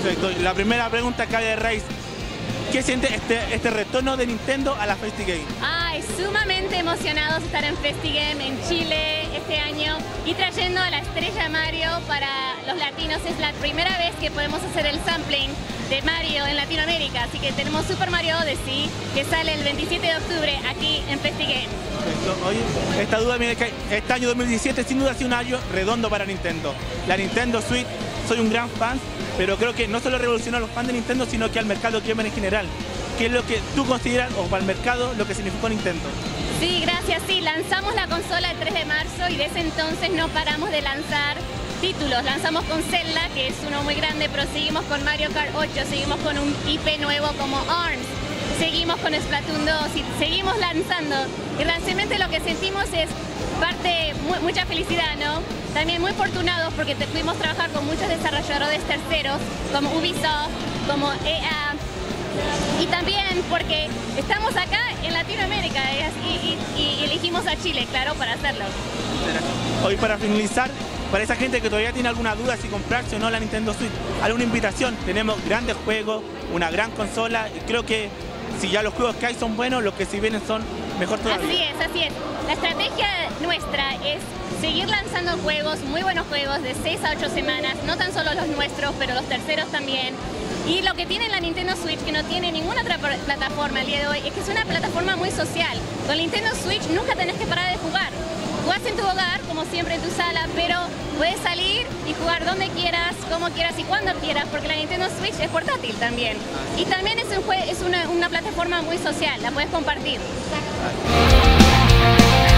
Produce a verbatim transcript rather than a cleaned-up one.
Perfecto. La primera pregunta cabe de raíz. ¿Qué siente este, este retorno de Nintendo a la FestiGame? Ay, sumamente emocionados de estar en FestiGame en Chile este año y trayendo a la estrella Mario para los latinos. Es la primera vez que podemos hacer el sampling de Mario en Latinoamérica, así que tenemos Super Mario Odyssey que sale el veintisiete de octubre aquí en FestiGame. Perfecto. Oye, esta duda, mira, que este año dos mil diecisiete sin duda ha sido un año redondo para Nintendo. La Nintendo Switch, soy un gran fan, pero creo que no solo revolucionó a los fans de Nintendo, sino que al mercado gamer en general. ¿Qué es lo que tú consideras, o para el mercado, lo que significó Nintendo? Sí, gracias. Sí, lanzamos la consola el tres de marzo y desde entonces no paramos de lanzar títulos. Lanzamos con Zelda, que es uno muy grande, pero seguimos con Mario Kart ocho, seguimos con un I P nuevo como Arms, seguimos con Splatoon dos y seguimos lanzando. Y realmente lo que sentimos es parte, muy, mucha felicidad, ¿no? También muy afortunados porque te, pudimos trabajar con muchos desarrolladores terceros, como Ubisoft, como E A, y también porque estamos acá en Latinoamérica y, y, y elegimos a Chile, claro, para hacerlo. Hoy, para finalizar, para esa gente que todavía tiene alguna duda si comprarse o no la Nintendo Switch, alguna invitación. Tenemos grandes juegos, una gran consola, y creo que si ya los juegos que hay son buenos, los que si vienen son mejor todavía. Así es, así es. La estrategia nuestra es seguir lanzando juegos, muy buenos juegos, de seis a ocho semanas, no tan solo los nuestros, pero los terceros también. Y lo que tiene la Nintendo Switch, que no tiene ninguna otra plataforma al día de hoy, es que es una plataforma muy social. Con Nintendo Switch nunca tenés que parar de jugar. Jugás en tu hogar, como siempre en tu sala, pero puedes salir y jugar donde quieras, como quieras y cuando quieras, porque la Nintendo Switch es portátil también. Y también es, un jue es una, una plataforma muy social, la puedes compartir. Exacto.